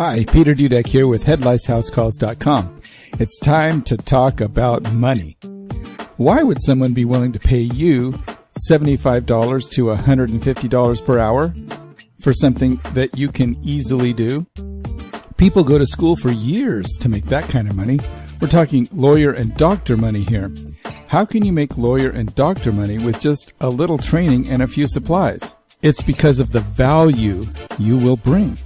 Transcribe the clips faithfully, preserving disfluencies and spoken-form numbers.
Hi, Peter Dudek here with Head Lice House Calls dot com. It's time to talk about money. Why would someone be willing to pay you seventy-five to one hundred fifty dollars per hour for something that you can easily do? People go to school for years to make that kind of money. We're talking lawyer and doctor money here. How can you make lawyer and doctor money with just a little training and a few supplies? It's because of the value you will bring.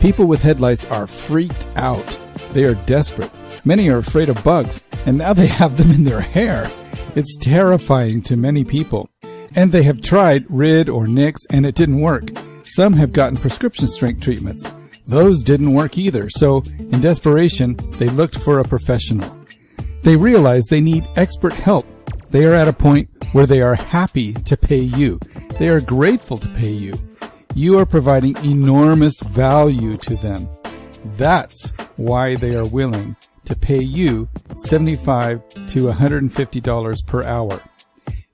People with head lice are freaked out. They are desperate. Many are afraid of bugs, and now they have them in their hair. It's terrifying to many people. And they have tried Rid or Nix, and it didn't work. Some have gotten prescription strength treatments. Those didn't work either, so in desperation, they looked for a professional. They realize they need expert help. They are at a point where they are happy to pay you. They are grateful to pay you. You are providing enormous value to them. That's why they are willing to pay you seventy-five to one hundred fifty dollars per hour.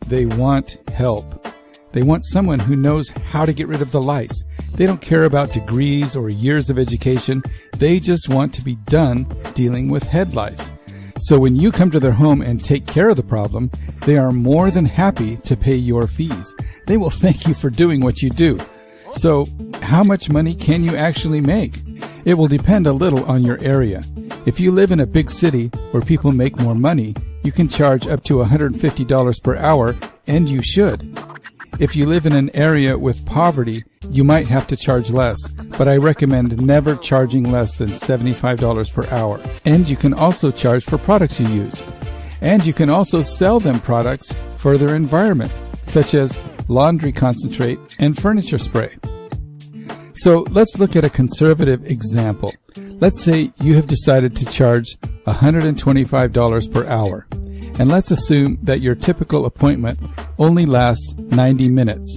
They want help. They want someone who knows how to get rid of the lice. They don't care about degrees or years of education. They just want to be done dealing with head lice. So when you come to their home and take care of the problem, they are more than happy to pay your fees. They will thank you for doing what you do. So, how much money can you actually make? It will depend a little on your area. If you live in a big city where people make more money, you can charge up to one hundred fifty dollars per hour, and you should. If you live in an area with poverty, you might have to charge less, but I recommend never charging less than seventy-five dollars per hour. And you can also charge for products you use. And you can also sell them products for their environment, such as laundry concentrate, and furniture spray. So let's look at a conservative example. Let's say you have decided to charge one hundred twenty-five dollars per hour, and let's assume that your typical appointment only lasts ninety minutes.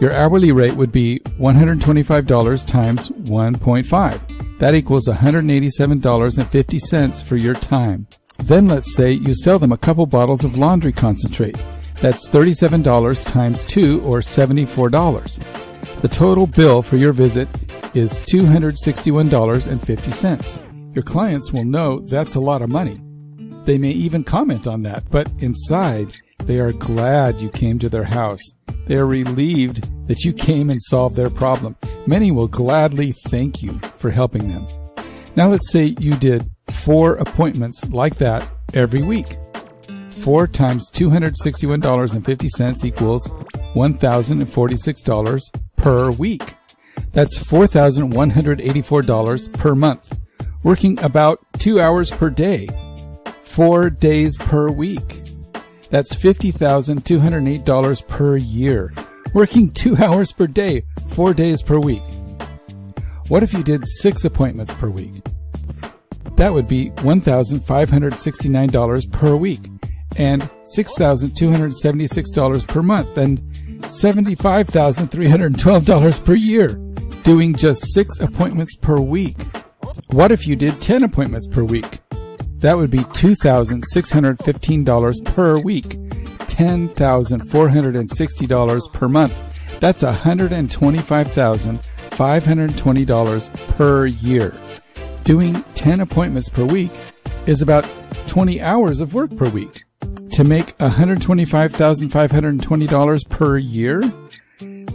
Your hourly rate would be one hundred twenty-five dollars times one point five. That equals one hundred eighty-seven dollars and fifty cents for your time. Then let's say you sell them a couple bottles of laundry concentrate. That's thirty-seven dollars times two, or seventy-four dollars. The total bill for your visit is two hundred sixty-one dollars and fifty cents. Your clients will know that's a lot of money. They may even comment on that, but inside, they are glad you came to their house. They are relieved that you came and solved their problem. Many will gladly thank you for helping them. Now let's say you did four appointments like that every week. four times two hundred sixty-one dollars and fifty cents equals one thousand forty-six dollars per week. That's four thousand one hundred eighty-four dollars per month. Working about two hours per day, four days per week. That's fifty thousand two hundred eight dollars per year. Working two hours per day, four days per week. What if you did six appointments per week? That would be one thousand five hundred sixty-nine dollars per week, and six thousand two hundred seventy-six dollars per month, and seventy-five thousand three hundred twelve dollars per year, doing just six appointments per week. What if you did ten appointments per week? That would be two thousand six hundred fifteen dollars per week, ten thousand four hundred sixty dollars per month. That's one hundred twenty-five thousand five hundred twenty dollars per year. Doing ten appointments per week is about twenty hours of work per week. To make one hundred twenty-five thousand five hundred twenty dollars per year,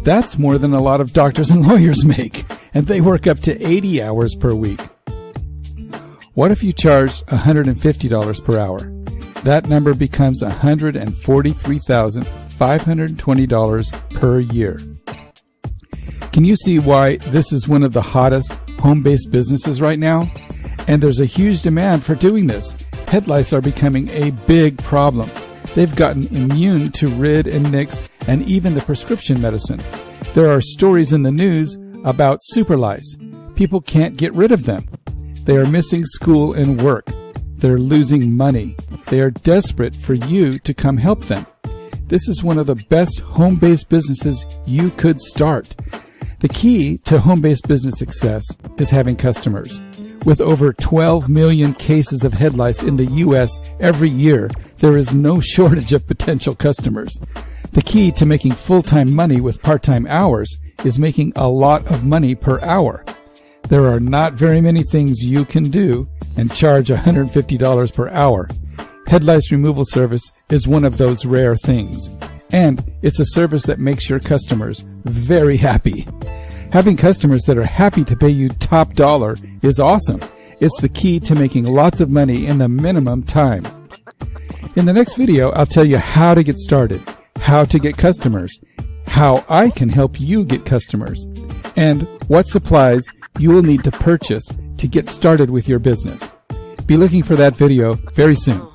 that's more than a lot of doctors and lawyers make, and they work up to eighty hours per week. What if you charged one hundred fifty dollars per hour? That number becomes one hundred forty-three thousand five hundred twenty dollars per year. Can you see why this is one of the hottest home-based businesses right now? And there's a huge demand for doing this. Head lice are becoming a big problem. They've gotten immune to Rid and Nix and even the prescription medicine. There are stories in the news about super lice. People can't get rid of them. They are missing school and work. They're losing money. They are desperate for you to come help them. This is one of the best home-based businesses you could start. The key to home-based business success is having customers. With over twelve million cases of head lice in the U S every year, there is no shortage of potential customers. The key to making full-time money with part-time hours is making a lot of money per hour. There are not very many things you can do and charge one hundred fifty dollars per hour. Head lice removal service is one of those rare things, and it's a service that makes your customers very happy. Having customers that are happy to pay you top dollar is awesome. It's the key to making lots of money in the minimum time. In the next video, I'll tell you how to get started, how to get customers, how I can help you get customers, and what supplies you will need to purchase to get started with your business. Be looking for that video very soon.